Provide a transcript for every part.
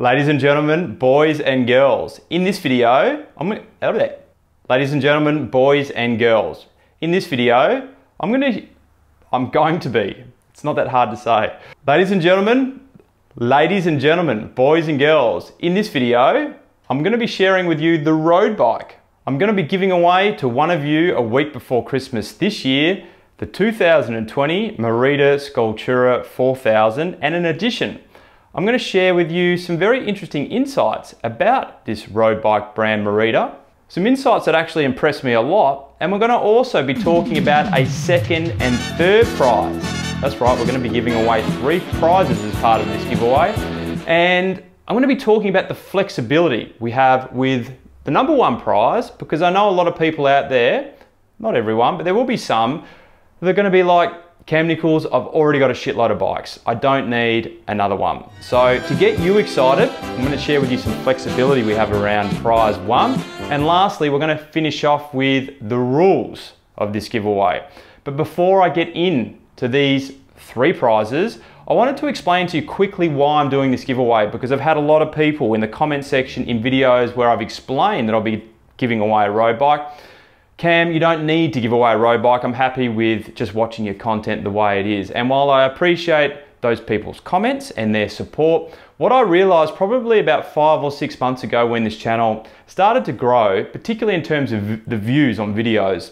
Ladies and gentlemen, boys and girls, in this video, I'm going to be sharing with you the road bike. I'm going to be giving away to one of you a week before Christmas this year, the 2020 Merida Scultura 4000 and an edition. I'm going to share with you some very interesting insights about this road bike brand Merida. Some insights that actually impressed me a lot, and we're going to also be talking about a second and third prize. That's right, we're going to be giving away 3 prizes as part of this giveaway, and I'm going to be talking about the flexibility we have with the #1 prize, because I know a lot of people out there, not everyone, but there will be some, they're going to be like, Cam Nicholls, I've already got a shitload of bikes. I don't need another one. So to get you excited, I'm going to share with you some flexibility we have around prize 1. And lastly, we're going to finish off with the rules of this giveaway. But before I get into these 3 prizes, I wanted to explain to you quickly why I'm doing this giveaway, because I've had a lot of people in the comment section in videos where I've explained that I'll be giving away a road bike. Cam, you don't need to give away a road bike. I'm happy with just watching your content the way it is. And while I appreciate those people's comments and their support, what I realized probably about 5 or 6 months ago when this channel started to grow, particularly in terms of the views on videos,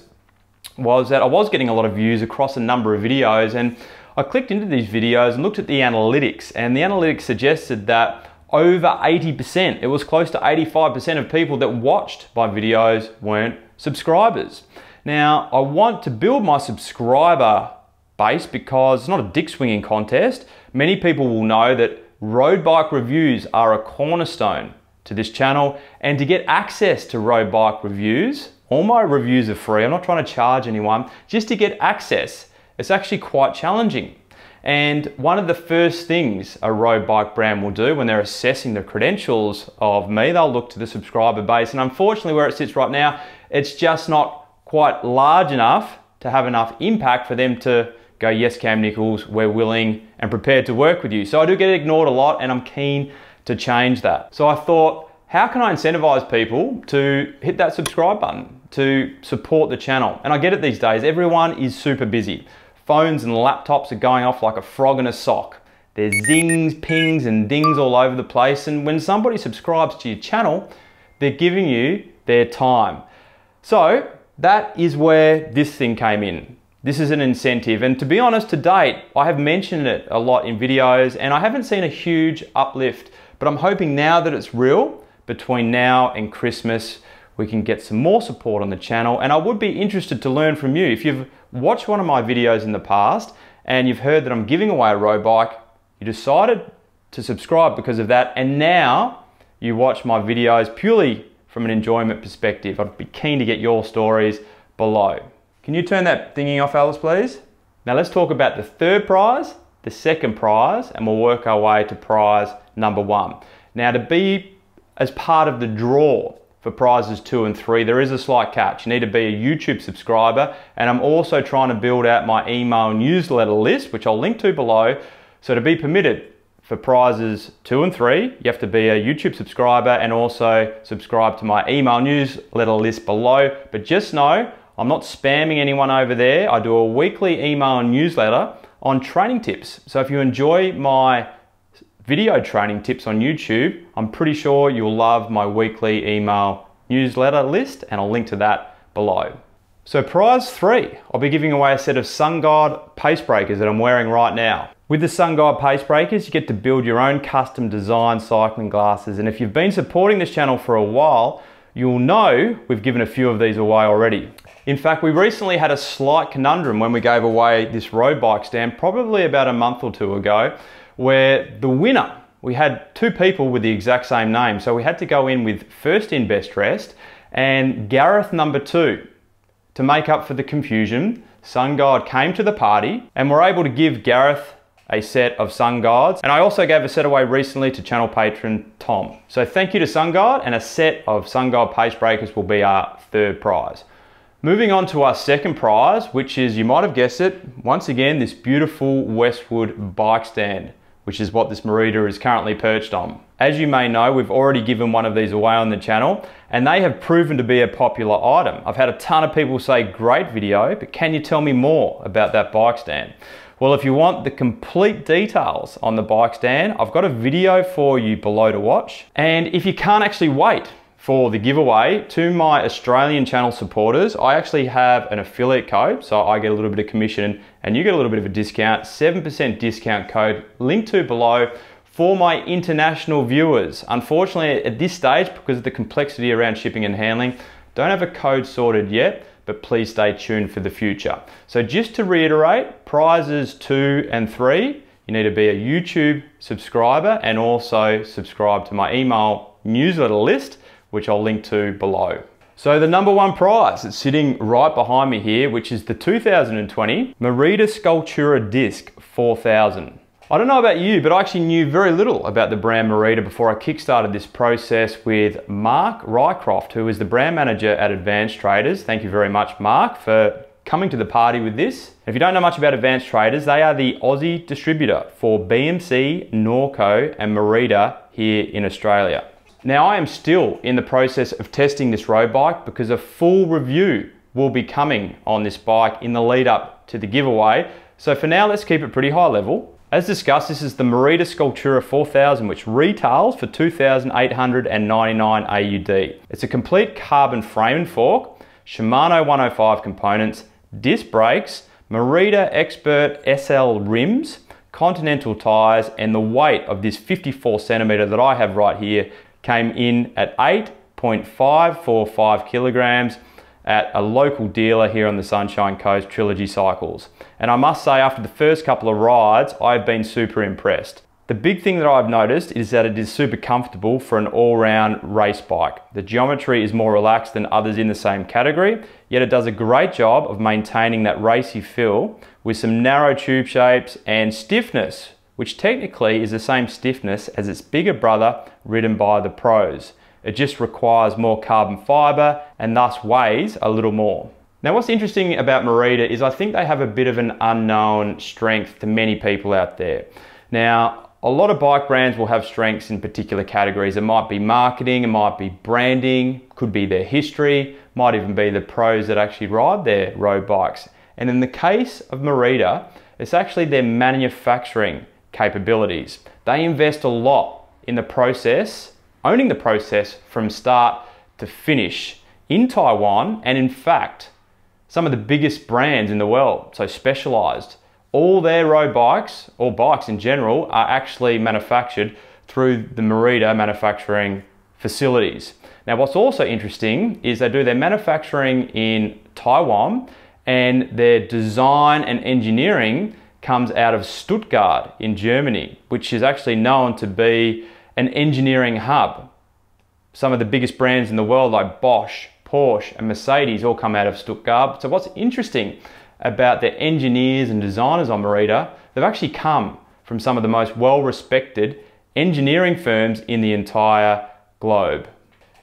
was that I was getting a lot of views across a number of videos, and I clicked into these videos and looked at the analytics, and the analytics suggested that over 80%, it was close to 85% of people that watched my videos weren't subscribers. Now, I want to build my subscriber base because it's not a dick swinging contest. Many people will know that road bike reviews are a cornerstone to this channel, and to get access to road bike reviews, all my reviews are free. I'm not trying to charge anyone. Just to get access, it's actually quite challenging. And one of the first things a road bike brand will do when they're assessing the credentials of me, they'll look to the subscriber base. And unfortunately, where it sits right now, it's just not quite large enough to have enough impact for them to go, yes, Cam Nicholls, we're willing and prepared to work with you. So I do get ignored a lot, and I'm keen to change that. So I thought, how can I incentivize people to hit that subscribe button, to support the channel? And I get it these days, everyone is super busy. Phones and laptops are going off like a frog in a sock. There's zings, pings, and dings all over the place. And when somebody subscribes to your channel, they're giving you their time. So that is where this thing came in. This is an incentive. And to be honest, to date, I have mentioned it a lot in videos, and I haven't seen a huge uplift, but I'm hoping now that it's real, between now and Christmas, we can get some more support on the channel. And I would be interested to learn from you. If you've watched one of my videos in the past and you've heard that I'm giving away a road bike, you decided to subscribe because of that, and now you watch my videos purely from an enjoyment perspective, I'd be keen to get your stories below. Can you turn that thingy off, Alice, please? Now let's talk about the third prize, the second prize, and we'll work our way to prize #1. Now, to be as part of the draw for prizes 2 and 3, there is a slight catch. You need to be a YouTube subscriber, and I'm also trying to build out my email newsletter list, which I'll link to below. So to be permitted for prizes 2 and 3, you have to be a YouTube subscriber and also subscribe to my email newsletter list below. But just know, I'm not spamming anyone over there. I do a weekly email newsletter on training tips. So if you enjoy my video training tips on YouTube, I'm pretty sure you'll love my weekly email newsletter list, and I'll link to that below. So prize 3, I'll be giving away a set of SunGod Pacebreakers that I'm wearing right now. With the SunGod Pacebreakers, you get to build your own custom design cycling glasses, and if you've been supporting this channel for a while, you'll know we've given a few of these away already. In fact, we recently had a slight conundrum when we gave away this road bike stand, probably about a month or two ago, where the winner, we had 2 people with the exact same name, so we had to go in with first in best dressed, and Gareth #2. To make up for the confusion, SunGod came to the party, and we're able to give Gareth a set of SunGods, and I also gave a set away recently to channel patron Tom. So thank you to SunGod, and a set of SunGod Pacebreakers will be our third prize. Moving on to our second prize, which is, you might have guessed it, once again, this beautiful Westwood bike stand, which is what this Merida is currently perched on. As you may know, we've already given one of these away on the channel, and they have proven to be a popular item. I've had a ton of people say, great video, but can you tell me more about that bike stand? Well, if you want the complete details on the bike stand, I've got a video for you below to watch. And if you can't actually wait for the giveaway, to my Australian channel supporters, I actually have an affiliate code, so I get a little bit of commission and you get a little bit of a discount, 7% discount code linked to below for my international viewers. Unfortunately, at this stage, because of the complexity around shipping and handling, don't have a code sorted yet, but please stay tuned for the future. So just to reiterate, prizes 2 and 3, you need to be a YouTube subscriber and also subscribe to my email newsletter list, which I'll link to below. So the number one prize is sitting right behind me here, which is the 2020 Merida Scultura Disc 4000. I don't know about you, but I actually knew very little about the brand Merida before I kickstarted this process with Mark Rycroft, who is the brand manager at Advanced Traders. Thank you very much, Mark, for coming to the party with this. If you don't know much about Advanced Traders, they are the Aussie distributor for BMC, Norco, and Merida here in Australia. Now, I am still in the process of testing this road bike because a full review will be coming on this bike in the lead up to the giveaway. So for now, let's keep it pretty high level. As discussed, this is the Merida Scultura 4000, which retails for 2,899 AUD. It's a complete carbon frame and fork, Shimano 105 components, disc brakes, Merida Expert SL rims, Continental tires, and the weight of this 54 centimeter that I have right here came in at 8.545 kilograms at a local dealer here on the Sunshine Coast, Trilogy Cycles. And I must say, after the first couple of rides, I've been super impressed. The big thing that I've noticed is that it is super comfortable for an all-round race bike. The geometry is more relaxed than others in the same category, yet it does a great job of maintaining that racy feel with some narrow tube shapes and stiffness, which technically is the same stiffness as its bigger brother ridden by the pros. It just requires more carbon fiber and thus weighs a little more. Now, what's interesting about Merida is I think they have a bit of an unknown strength to many people out there. Now, a lot of bike brands will have strengths in particular categories. It might be marketing, it might be branding, could be their history, might even be the pros that actually ride their road bikes. And in the case of Merida, it's actually their manufacturing capabilities. They invest a lot in the process, owning the process from start to finish in Taiwan, and in fact, some of the biggest brands in the world, so Specialized, all their road bikes, or bikes in general, are actually manufactured through the Merida manufacturing facilities. Now, what's also interesting is they do their manufacturing in Taiwan, and their design and engineering comes out of Stuttgart in Germany, which is actually known to be an engineering hub. Some of the biggest brands in the world like Bosch, Porsche and Mercedes all come out of Stuttgart. So what's interesting about the engineers and designers on Merida, they've actually come from some of the most well-respected engineering firms in the entire globe.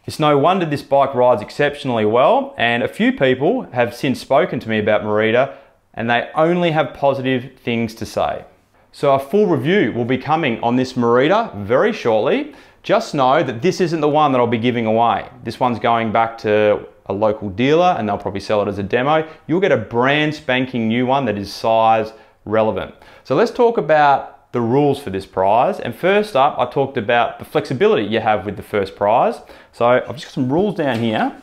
It's no wonder this bike rides exceptionally well, and a few people have since spoken to me about Merida and they only have positive things to say. So a full review will be coming on this Merida very shortly. Just know that this isn't the one that I'll be giving away. This one's going back to a local dealer and they'll probably sell it as a demo. You'll get a brand spanking new one that is size relevant. So let's talk about the rules for this prize. And first up, I talked about the flexibility you have with the first prize. So I've just got some rules down here.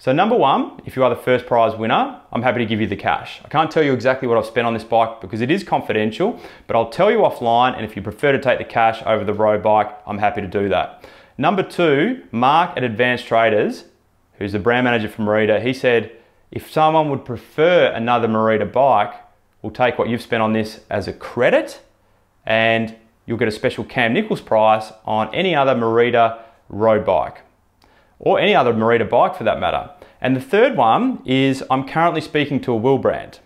So number one, if you are the first prize winner, I'm happy to give you the cash. I can't tell you exactly what I've spent on this bike because it is confidential, but I'll tell you offline, and if you prefer to take the cash over the road bike, I'm happy to do that. Number two, Mark at Advanced Traders, who's the brand manager for Merida, he said, if someone would prefer another Merida bike, we'll take what you've spent on this as a credit, and you'll get a special Cam Nicholls price on any other Merida road bike, or any other Merida bike for that matter. And the third one is I'm currently speaking to a wheel brand,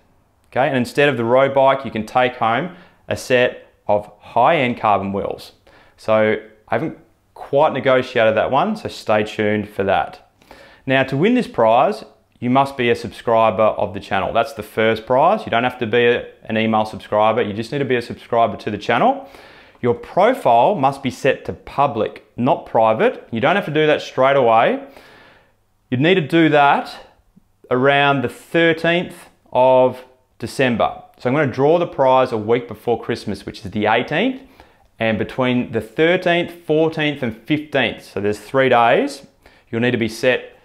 okay? And instead of the road bike, you can take home a set of high-end carbon wheels. So I haven't quite negotiated that one, so stay tuned for that. Now, to win this prize, you must be a subscriber of the channel. That's the first prize. You don't have to be an email subscriber. You just need to be a subscriber to the channel. Your profile must be set to public, not private. You don't have to do that straight away. You'd need to do that around the 13th of December. So I'm going to draw the prize a week before Christmas, which is the 18th, and between the 13th, 14th, and 15th, so there's 3 days, you'll need to be set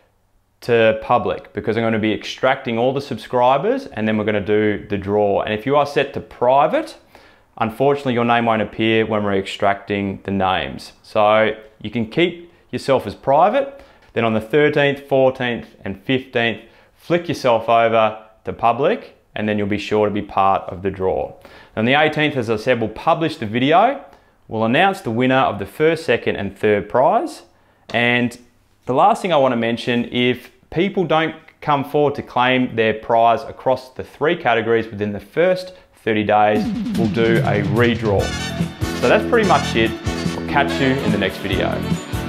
to public because I'm going to be extracting all the subscribers and then we're going to do the draw. And if you are set to private, unfortunately your name won't appear when we're extracting the names. So you can keep yourself as private, then on the 13th, 14th, and 15th, flick yourself over to public and then you'll be sure to be part of the draw. On the 18th, as I said, we'll publish the video. We'll announce the winner of the first, second, and third prize. And the last thing I want to mention, if people don't come forward to claim their prize across the three categories within the first 30 days, we'll do a redraw. So that's pretty much it. I'll catch you in the next video.